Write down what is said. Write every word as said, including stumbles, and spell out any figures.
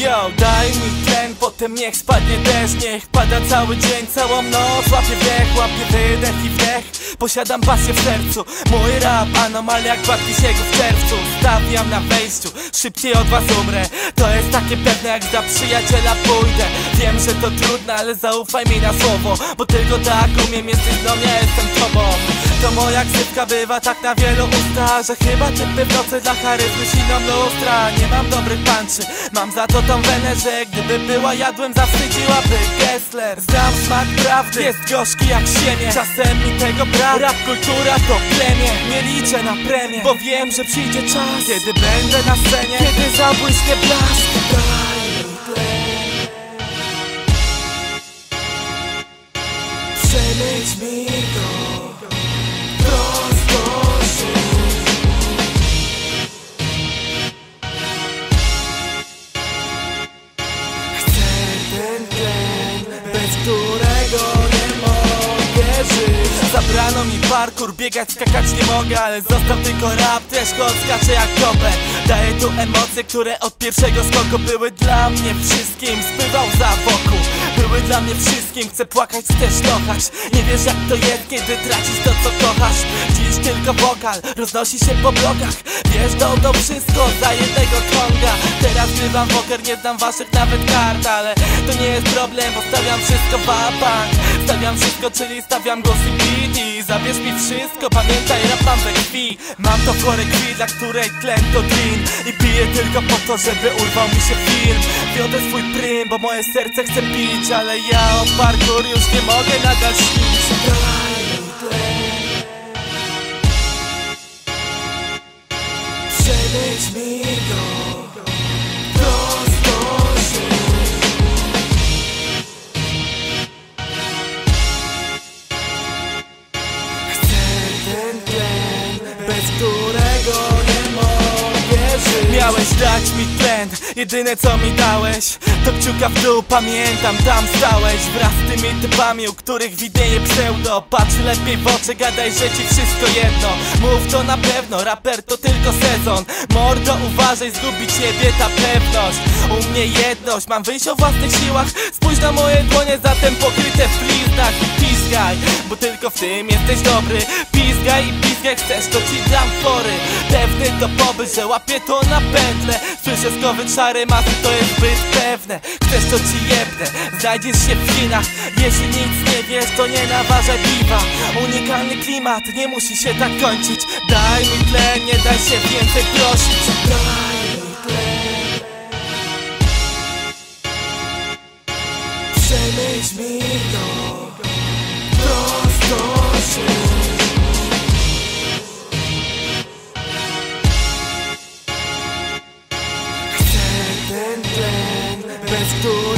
Yo, daj mi tlen, potem niech spadnie deszcz. Niech pada cały dzień, całą noc. Łapię wdech, łapię wydech i wdech. Posiadam pasję w sercu. Mój rap anomal jak Bartisiego w czerwcu. Stawiam na wejściu, szybciej od was umrę. To jest takie pewne, jak za przyjaciela pójdę. Wiem, że to trudne, ale zaufaj mi na słowo, bo tylko tak umiem, jesteś mną, ja jestem tobą. To moja ksywka bywa tak na wielu ustach, że chyba typy w nocy dla charyzmy siną lustra. Nie mam dobrych punczy, mam za to tą wenę, że gdyby była jadłem zawstydziłaby Gessler. Znam smak prawdy, jest gorzki jak ziemię, czasem mi tego brak. Rap kultura to plemię, nie liczę na premię, bo wiem, że przyjdzie czas, kiedy będę na scenie, kiedy zabłyśnie blask. Przenieś mi go prosto żyć. Chcę ten tlen, bez którego nie mogę żyć. Zabrano mi parkour, biegać, skakać nie mogę, ale został tylko rap, też odskaczę jak kopę. Daję tu emocje, które od pierwszego skoku były dla mnie wszystkim, spływał za wokół. Były dla mnie wszystkim, chcę płakać, chcesz kochać. Nie wiesz jak to jest, kiedy tracisz to co kochasz. Dziś tylko wokal, roznosi się po blokach. Wjeżdżał to wszystko za jednego krąga. Teraz grywam poker, nie znam waszych nawet kart, ale to nie jest problem, bo stawiam wszystko wabank. Stawiam wszystko, czyli stawiam głos i beat. I zabierz mi wszystko, pamiętaj, rap mam we krwi. Mam to chore krwi, dla której tlen to dream. I piję tylko po to, żeby urwał mi się film. Wiodę swój prym, bo moje serce chce pić, ale ja o parkour już nie mogę nadal śnić. Daj mi tlen, przenieś mi go prosto żyć. Chcę ten tlen, bez którego nie mogę żyć. Miałeś dać mi tlen, jedyne co mi dałeś to kciuka w dół, pamiętam, tam stałeś wraz z tymi typami, u których widnieje pseudo. Patrz lepiej w oczy, gadaj, że ci wszystko jedno. Mów to na pewno, raper to tylko sezon. Mordo, uważaj, zgubi ciebie ta pewność. U mnie jedność, mam wyjść o własnych siłach. Spójrz na moje dłonie, zatem pokryte w bliznach. I pizgaj, bo tylko w tym jesteś dobry. Pizgaj i pizgaj, chcesz, to ci dam fory. Pewny to pobyt, że łapię to na pętle. Słyszę skowyt szary masy, to jest zbyt pewne. Chcesz to ci jebne, znajdziesz się w Chinach. Jeśli nic nie wiesz, to nie naważaj piwa. Unikalny klimat, nie musi się tak kończyć. Daj mi tlen, nie daj się więcej prosić. Daj mi tlen, przemyśl mi to prosto żyć. Tú